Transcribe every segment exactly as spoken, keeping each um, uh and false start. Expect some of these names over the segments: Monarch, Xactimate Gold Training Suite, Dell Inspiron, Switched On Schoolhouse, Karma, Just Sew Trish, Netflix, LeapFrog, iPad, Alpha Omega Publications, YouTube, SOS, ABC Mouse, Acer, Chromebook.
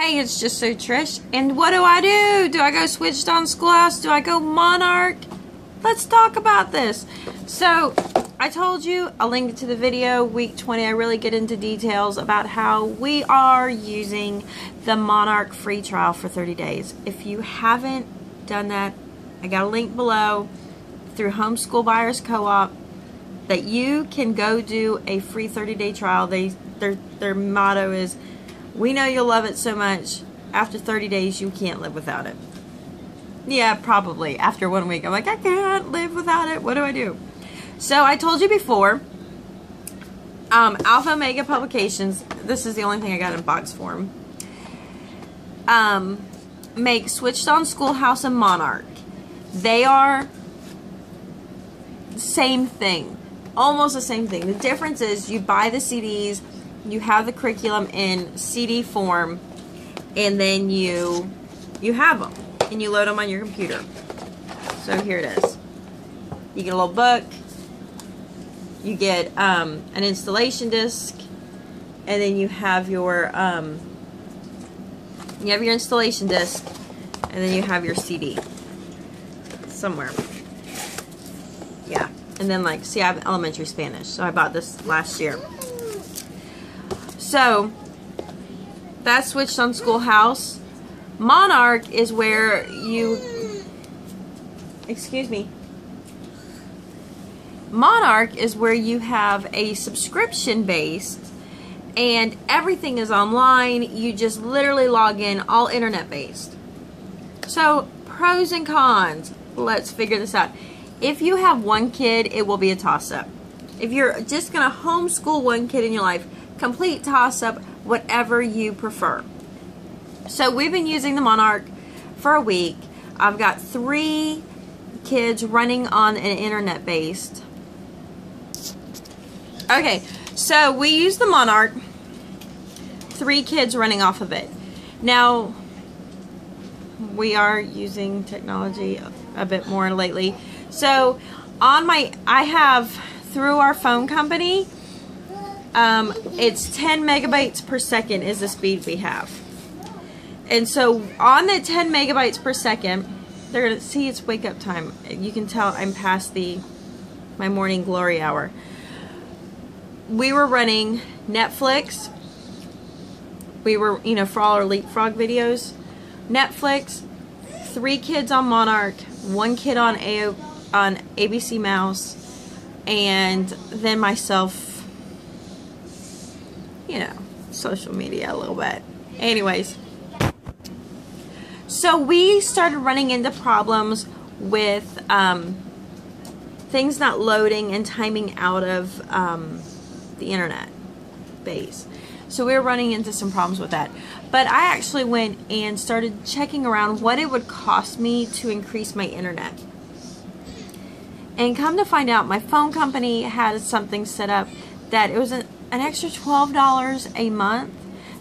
Hey, it's just so Trish. And what do I do? Do I go Switched On Schoolhouse? Do I go Monarch? Let's talk about this. So, I told you, I'll link it to the video, week twenty. I really get into details about how we are using the Monarch free trial for thirty days. If you haven't done that, I got a link below through Homeschool Buyers Co-op that you can go do a free thirty-day trial. They their their motto is, we know you'll love it so much, after thirty days you can't live without it. Yeah, probably. After one week, I'm like, I can't live without it. What do I do? So I told you before, um, Alpha Omega Publications, this is the only thing I got in box form, um, make Switched On Schoolhouse and Monarch. They are same thing. Almost the same thing. The difference is you buy the C Ds, you have the curriculum in C D form, and then you, you have them. And you load them on your computer. So here it is. You get a little book. You get um, an installation disc, and then you have your um, you have your installation disc, and then you have your C D somewhere. Yeah, and then like see, I have elementary Spanish, so I bought this last year. So that's Switched On Schoolhouse. Monarch is where you, excuse me. Monarch is where you have a subscription based and everything is online. You just literally log in, all internet based. So pros and cons, let's figure this out. If you have one kid, it will be a toss up. If you're just gonna homeschool one kid in your life, complete toss up, whatever you prefer. So we've been using the Monarch for a week. I've got three kids running on an internet based. Okay, so we use the Monarch, three kids running off of it. Now, we are using technology a bit more lately. So, on my, I have, through our phone company, um, it's ten megabytes per second is the speed we have. And so, on the ten megabytes per second, they're gonna see it's wake up time. You can tell I'm past the, my morning glory hour. We were running Netflix. We were, you know, for all our LeapFrog videos. Netflix, three kids on Monarch, one kid on A O, on A B C Mouse, and then myself, you know, social media a little bit. Anyways, so we started running into problems with um, things not loading and timing out of um, the internet base. So we were running into some problems with that. But I actually went and started checking around what it would cost me to increase my internet. And come to find out, my phone company had something set up that it was an, an extra twelve dollars a month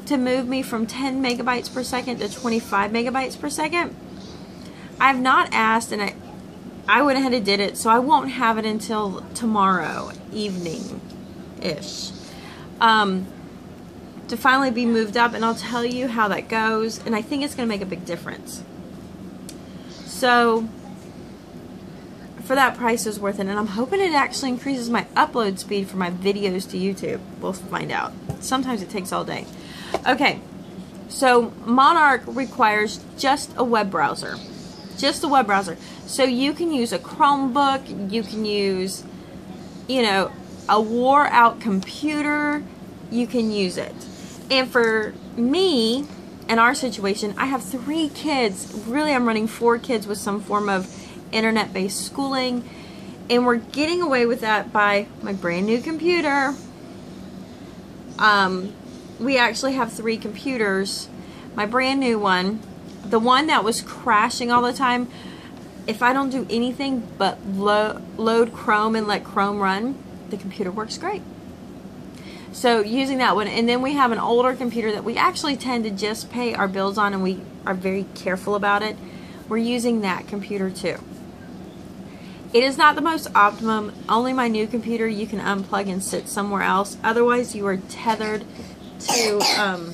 to move me from ten megabytes per second to twenty-five megabytes per second. I've not asked, and I, I went ahead and did it, so I won't have it until tomorrow evening. Ish, um, to finally be moved up, and I'll tell you how that goes, and I think it's going to make a big difference. So for that price is worth it, and I'm hoping it actually increases my upload speed for my videos to YouTube. We'll find out. Sometimes it takes all day. Okay, so Monarch requires just a web browser, just a web browser. So you can use a Chromebook, you can use, you know, a wore out computer, you can use it. And for me, in our situation, I have three kids. Really, I'm running four kids with some form of internet-based schooling. And we're getting away with that by my brand new computer. Um, we actually have three computers. My brand new one, the one that was crashing all the time, if I don't do anything but lo- load Chrome and let Chrome run, the computer works great. So using that one, and then we have an older computer that we actually tend to just pay our bills on, and we are very careful about it. We're using that computer too. It is not the most optimum. Only my new computer you can unplug and sit somewhere else. Otherwise you are tethered to um,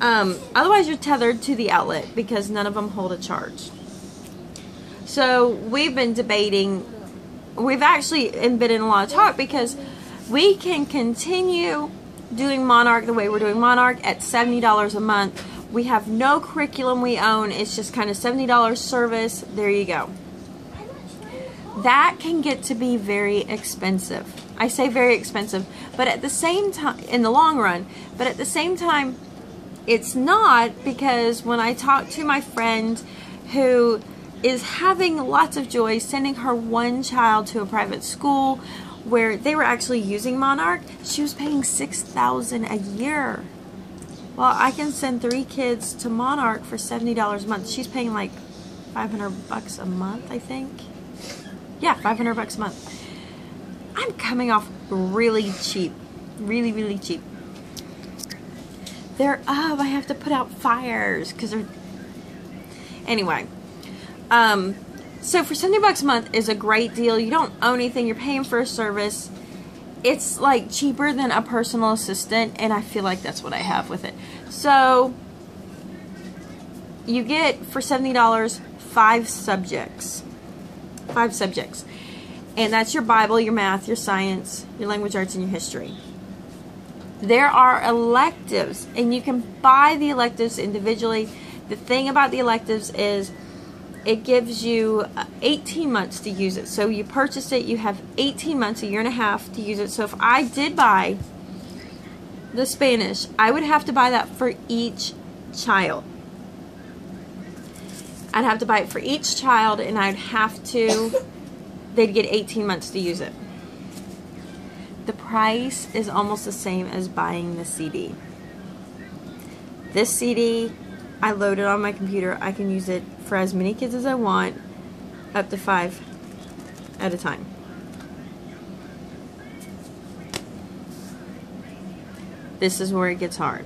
Um, otherwise, you're tethered to the outlet because none of them hold a charge. So we've been debating. We've actually been in a lot of talk because we can continue doing Monarch the way we're doing Monarch at seventy dollars a month. We have no curriculum we own. It's just kind of seventy dollars service. There you go. That can get to be very expensive. I say very expensive, but at the same time, in the long run, but at the same time, it's not, because when I talk to my friend who is having lots of joy sending her one child to a private school where they were actually using Monarch, she was paying six thousand dollars a year. Well, I can send three kids to Monarch for seventy dollars a month. She's paying like five hundred bucks a month, I think. Yeah, five hundred bucks a month. I'm coming off really cheap. Really, really cheap. They're up. I have to put out fires because they're... Anyway. Um, so for seventy bucks a month is a great deal. You don't own anything. You're paying for a service. It's like cheaper than a personal assistant, and I feel like that's what I have with it. So you get for seventy dollars five subjects. Five subjects. And that's your Bible, your math, your science, your language arts, and your history. There are electives, and you can buy the electives individually. The thing about the electives is it gives you eighteen months to use it. So you purchase it, you have eighteen months, a year and a half to use it. So if I did buy the Spanish, I would have to buy that for each child. I'd have to buy it for each child, and I'd have to, they'd get eighteen months to use it. The price is almost the same as buying the C D. This C D, I load it on my computer. I can use it for as many kids as I want, up to five at a time. This is where it gets hard.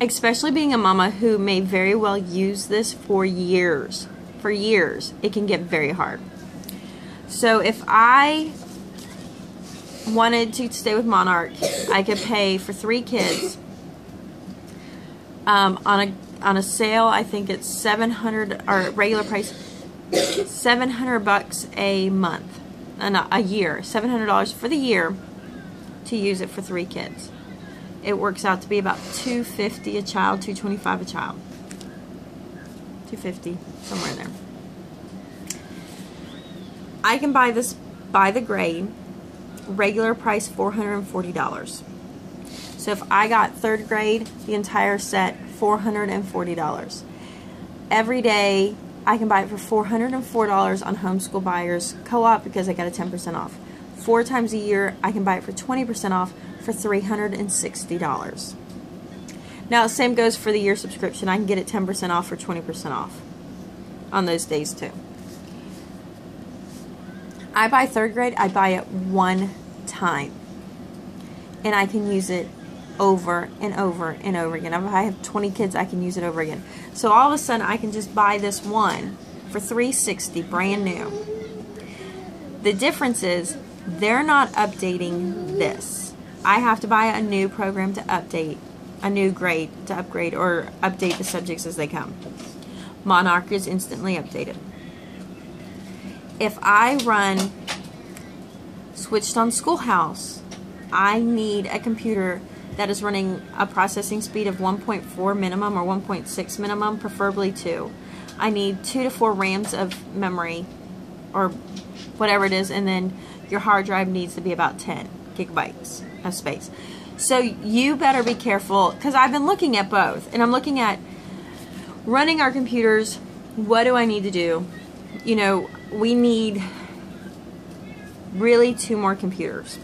Especially being a mama who may very well use this for years. For years, it can get very hard. So if I wanted to stay with Monarch, I could pay for three kids um, on a on a sale. I think it's seven hundred, or regular price, seven hundred bucks a month, no, a year, seven hundred dollars for the year to use it for three kids. It works out to be about two fifty a child, two twenty-five a child, two fifty somewhere in there. I can buy this by the grade. Regular price four hundred forty dollars. So if I got third grade, the entire set, four hundred forty dollars. Every day I can buy it for four hundred four dollars on Homeschool Buyers Co-op because I got a ten percent off. Four times a year I can buy it for twenty percent off for three hundred sixty dollars. Now same goes for the year subscription. I can get it ten percent off or twenty percent off on those days too. I buy third grade, I buy it one time. And I can use it over and over and over again. If I have twenty kids, I can use it over again. So all of a sudden, I can just buy this one for three hundred sixty dollars, brand new. The difference is, they're not updating this. I have to buy a new program to update, a new grade to upgrade, or update the subjects as they come. Monarch is instantly updated. If I run Switched On Schoolhouse, I need a computer that is running a processing speed of one point four minimum or one point six minimum, preferably two. I need two to four RAMs of memory or whatever it is, and then your hard drive needs to be about ten gigabytes of space. So you better be careful, because I've been looking at both, and I'm looking at running our computers. What do I need to do? You know, we need really two more computers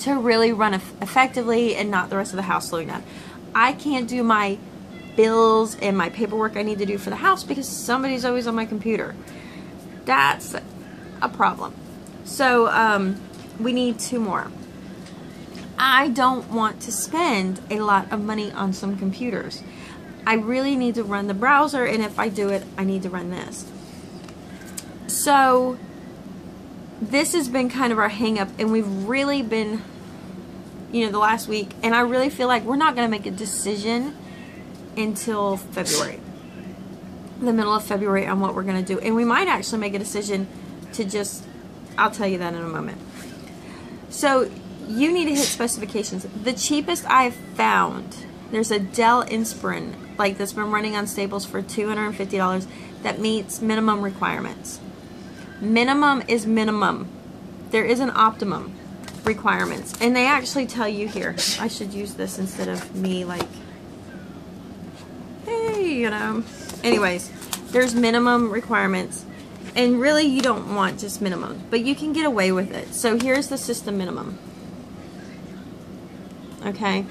to really run effectively and not the rest of the house slowing down. I can't do my bills and my paperwork I need to do for the house because somebody's always on my computer. That's a problem. So um, we need two more. I don't want to spend a lot of money on some computers. I really need to run the browser, and if I do it, I need to run this. So this has been kind of our hang up, and we've really been you know, the last week, and I really feel like we're not going to make a decision until February, the middle of February, on what we're going to do. And we might actually make a decision to just, I'll tell you that in a moment. So you need to hit specifications. The cheapest I've found, there's a Dell Inspiron, like, that's been running on Staples for two hundred fifty dollars that meets minimum requirements. Minimum is minimum. There is an optimum requirements. And they actually tell you here, I should use this instead of me, like, hey, you know. Anyways, there's minimum requirements. And really, you don't want just minimum, but you can get away with it. So here's the system minimum. Okay.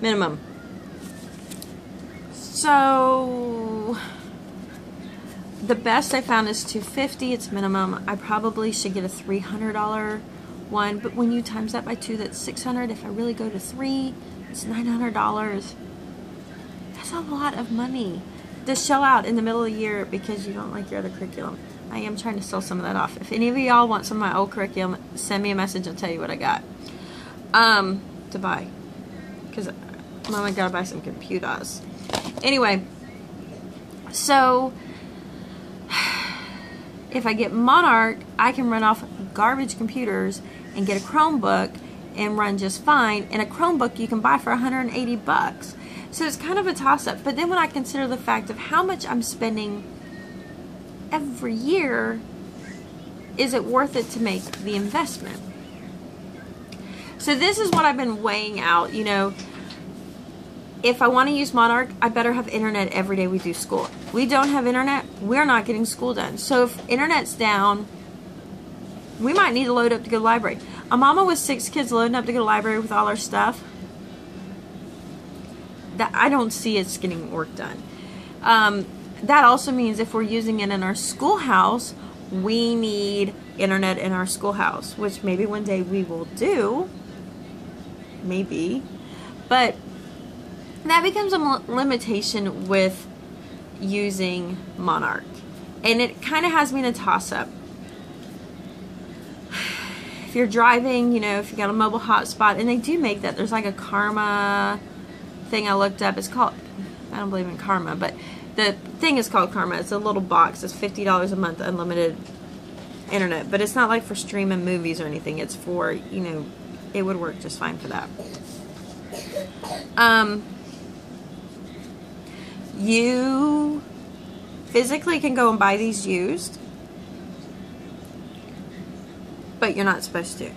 Minimum. So the best I found is two hundred fifty dollars. It's minimum. I probably should get a three hundred dollar one, but when you times that by two, that's six hundred dollars. If I really go to three, it's nine hundred dollars. That's a lot of money to shell out in the middle of the year because you don't like your other curriculum. I am trying to sell some of that off. If any of y'all want some of my old curriculum, send me a message. I'll tell you what I got um, to buy, because I'm only gotta buy some computers. Anyway, so if I get Monarch, I can run off garbage computers and get a Chromebook and run just fine. And a Chromebook you can buy for one hundred eighty bucks. So it's kind of a toss-up. But then when I consider the fact of how much I'm spending every year, is it worth it to make the investment? So this is what I've been weighing out, you know. If I want to use Monarch, I better have internet every day we do school. If we don't have internet, we're not getting school done. So if internet's down, we might need to load up to go to the library. A mama with six kids loading up to go to the library with all our stuff, that I don't see it's getting work done. Um, that also means if we're using it in our schoolhouse, we need internet in our schoolhouse, which maybe one day we will do. Maybe. But that becomes a limitation with using Monarch. And it kind of has me in a toss-up. If you're driving, you know, if you got a mobile hotspot, and they do make that. There's like a Karma thing I looked up. It's called, I don't believe in Karma, but the thing is called Karma. It's a little box. It's fifty dollars a month, unlimited internet. But it's not like for streaming movies or anything. It's for, you know, it would work just fine for that. Um, you physically can go and buy these used, but you're not supposed to.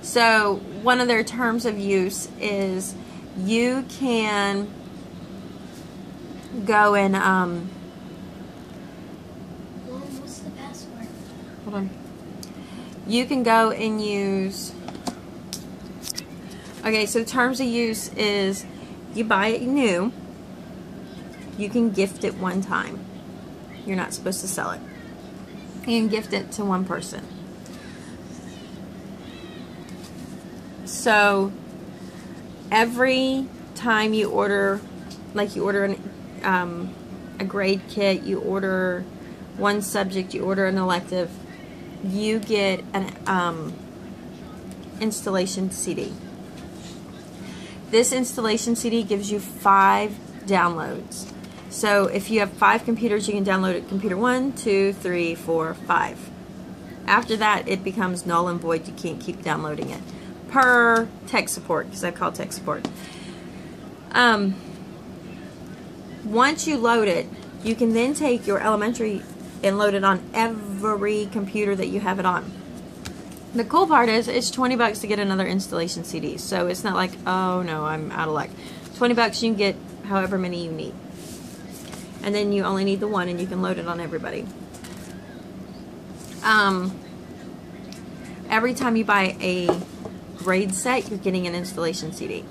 So one of their terms of use is you can go and um well, what's the password? Hold on. You can go and use. Okay, so terms of use is you buy it new, you can gift it one time. You're not supposed to sell it. You can gift it to one person. So every time you order, like you order an, um, a grade kit, you order one subject, you order an elective, you get an um, installation C D. This installation C D gives you five downloads. So if you have five computers, you can download it computer one, two, three, four, five. After that, it becomes null and void. You can't keep downloading it per tech support, because I call tech support. Um, once you load it, you can then take your elementary and load it on every computer that you have it on. The cool part is it's twenty bucks to get another installation C D. So it's not like, oh no, I'm out of luck. twenty bucks, you can get however many you need. And then you only need the one and you can load it on everybody. Um, every time you buy a grade set, you're getting an installation C D.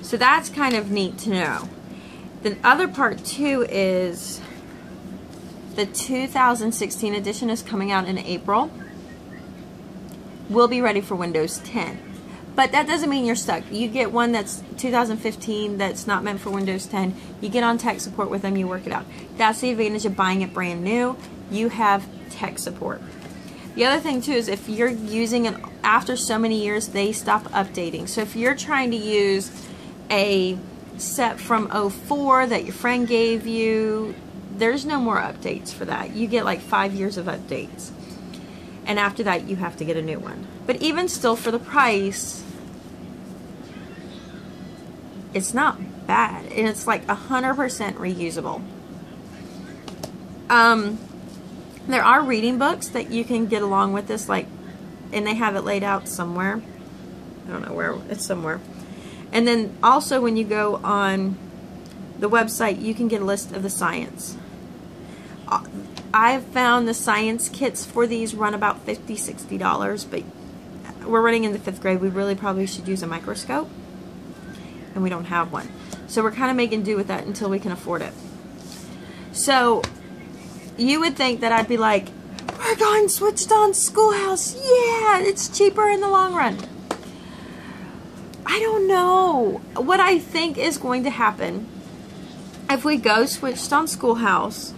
So that's kind of neat to know. The other part too is the two thousand sixteen edition is coming out in April. Will be ready for Windows ten. But that doesn't mean you're stuck. You get one that's two thousand fifteen that's not meant for Windows ten. You get on tech support with them, you work it out. That's the advantage of buying it brand new. You have tech support. The other thing too is if you're using it after so many years, they stop updating. So if you're trying to use a set from oh four that your friend gave you, there's no more updates for that. You get like five years of updates. And after that, you have to get a new one. But even still, for the price, it's not bad. And it's like one hundred percent reusable. Um, there are reading books that you can get along with this, like, and they have it laid out somewhere. I don't know where, it's somewhere. And then also when you go on the website, you can get a list of the science. I've found the science kits for these run about fifty dollars, sixty dollars, but we're running into fifth grade. We really probably should use a microscope, and we don't have one. So we're kind of making do with that until we can afford it. So you would think that I'd be like, we're going Switched On Schoolhouse. Yeah, it's cheaper in the long run. I don't know. What I think is going to happen, if we go Switched On Schoolhouse,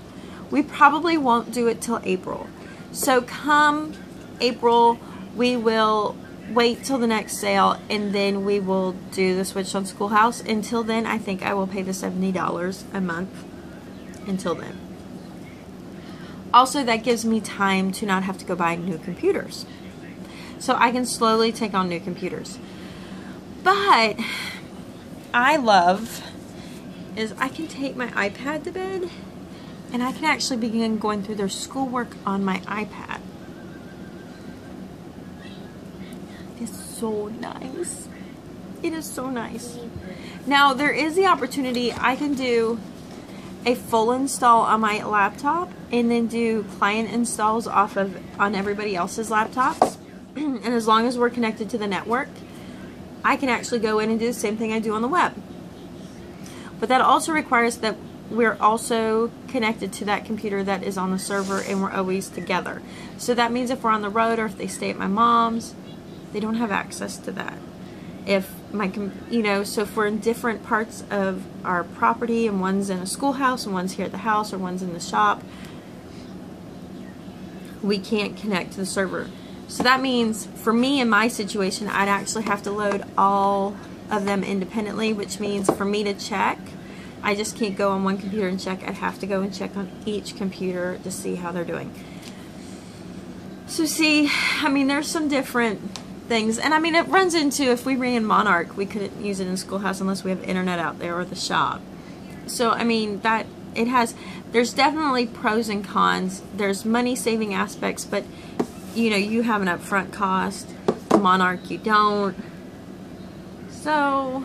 we probably won't do it till April. So come April, we will wait till the next sale, and then we will do the Switched On Schoolhouse. Until then, I think I will pay the seventy dollars a month until then. Also, that gives me time to not have to go buy new computers. So I can slowly take on new computers. But I love is I can take my iPad to bed, and I can actually begin going through their schoolwork on my iPad. It's so nice. It is so nice. Now there is the opportunity I can do a full install on my laptop and then do client installs off of on everybody else's laptops. And as long as we're connected to the network, I can actually go in and do the same thing I do on the web. But that also requires that we're also connected to that computer that is on the server, and we're always together. So that means if we're on the road or if they stay at my mom's, they don't have access to that. If my, you know, so if we're in different parts of our property and one's in a schoolhouse and one's here at the house or one's in the shop, we can't connect to the server. So that means for me in my situation, I'd actually have to load all of them independently, which means for me to check, I just can't go on one computer and check. I'd have to go and check on each computer to see how they're doing. So see, I mean, there's some different things. And I mean, it runs into if we ran Monarch, we couldn't use it in Schoolhouse unless we have internet out there or the shop. So I mean, that it has, there's definitely pros and cons. There's money saving aspects, but you know, you have an upfront cost. Monarch, you don't. So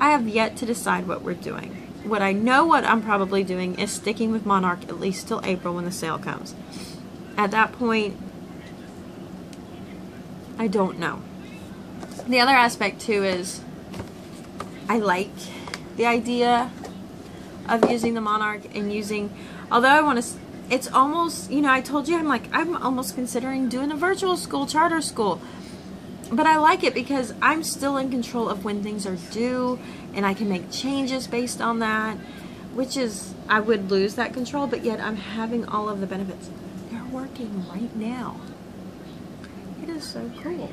I have yet to decide what we're doing. What I know what I'm probably doing is sticking with Monarch at least till April when the sale comes. At that point, I don't know. The other aspect too is I like the idea of using the Monarch and using, although I want to, it's almost, you know, I told you, I'm like, I'm almost considering doing a virtual school, charter school. But I like it because I'm still in control of when things are due, and I can make changes based on that, which is, I would lose that control, but yet I'm having all of the benefits. They're working right now. It is so cool.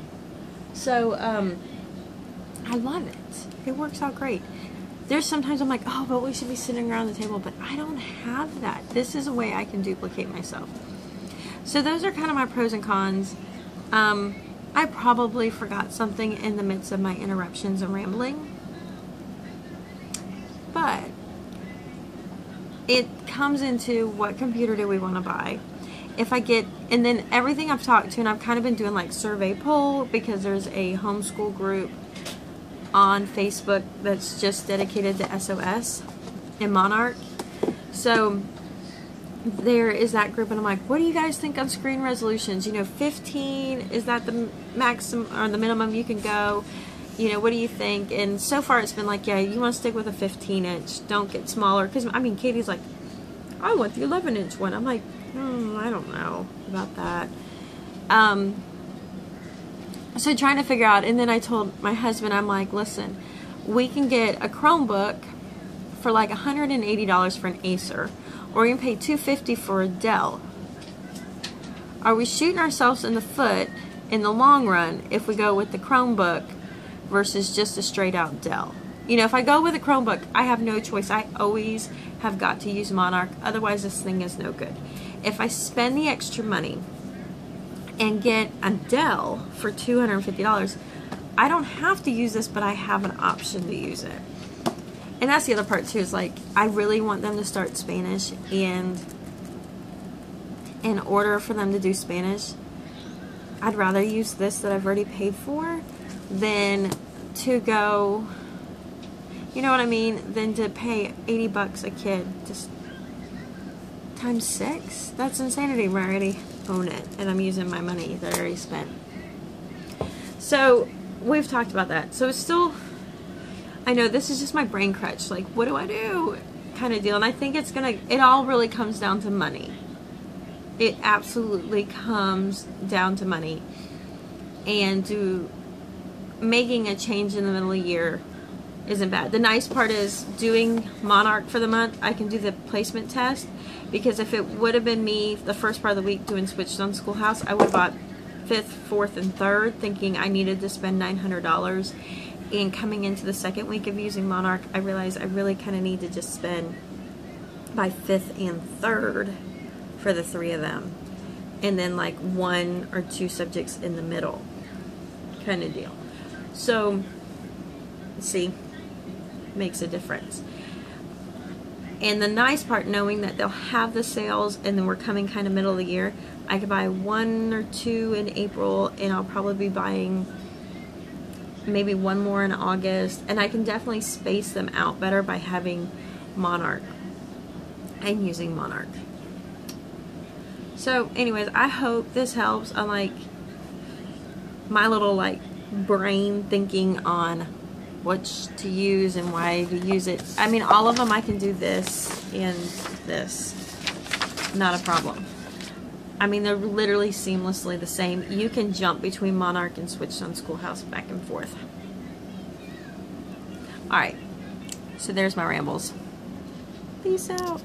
So, um, I love it. It works out great. There's sometimes I'm like, oh, but we should be sitting around the table, but I don't have that. This is a way I can duplicate myself. So those are kind of my pros and cons. Um... I probably forgot something in the midst of my interruptions and rambling, but it comes into what computer do we want to buy. If I get, and then everything I've talked to, and I've kind of been doing like survey poll because there's a homeschool group on Facebook that's just dedicated to S O S and Monarch. So there is that group, and I'm like, what do you guys think on screen resolutions? You know, fifteen, is that the maximum or the minimum you can go? You know, what do you think? And so far it's been like, yeah, you want to stick with a fifteen inch, don't get smaller, because I mean, Katie's like, I want the eleven inch one. I'm like, hmm, I don't know about that. Um, so trying to figure out, and then I told my husband, I'm like, listen, we can get a Chromebook for like one hundred eighty dollars for an Acer, or you can pay two hundred fifty dollars for a Dell. Are we shooting ourselves in the foot in the long run if we go with the Chromebook versus just a straight out Dell? You know, if I go with a Chromebook, I have no choice. I always have got to use Monarch. Otherwise, this thing is no good. If I spend the extra money and get a Dell for two hundred fifty dollars, I don't have to use this, but I have an option to use it. And that's the other part, too, is like, I really want them to start Spanish, and in order for them to do Spanish, I'd rather use this that I've already paid for than to go, you know what I mean, than to pay eighty bucks a kid just times six. That's insanity when I already own it, and I'm using my money that I already spent. So, we've talked about that. So, it's still... I know this is just my brain crutch, like, what do I do kind of deal. And I think it's gonna, it all really comes down to money. It absolutely comes down to money. And do making a change in the middle of the year isn't bad. The nice part is doing Monarch for the month, I can do the placement test, because if it would have been me the first part of the week doing Switched On Schoolhouse, I would have bought fifth, fourth, and third, thinking I needed to spend nine hundred dollars. And coming into the second week of using Monarch, I realized I really kind of need to just spend by fifth and third for the three of them. And then like one or two subjects in the middle kind of deal. So, see, makes a difference. And the nice part, knowing that they'll have the sales and then we're coming kind of middle of the year, I could buy one or two in April, and I'll probably be buying maybe one more in August, and I can definitely space them out better by having Monarch and using Monarch. So anyways, I hope this helps on like my little like brain thinking on what to use and why to use it. I mean, all of them, I can do this and this, not a problem. I mean, they're literally seamlessly the same. You can jump between Monarch and Switched On Schoolhouse back and forth. Alright, so there's my rambles. Peace out.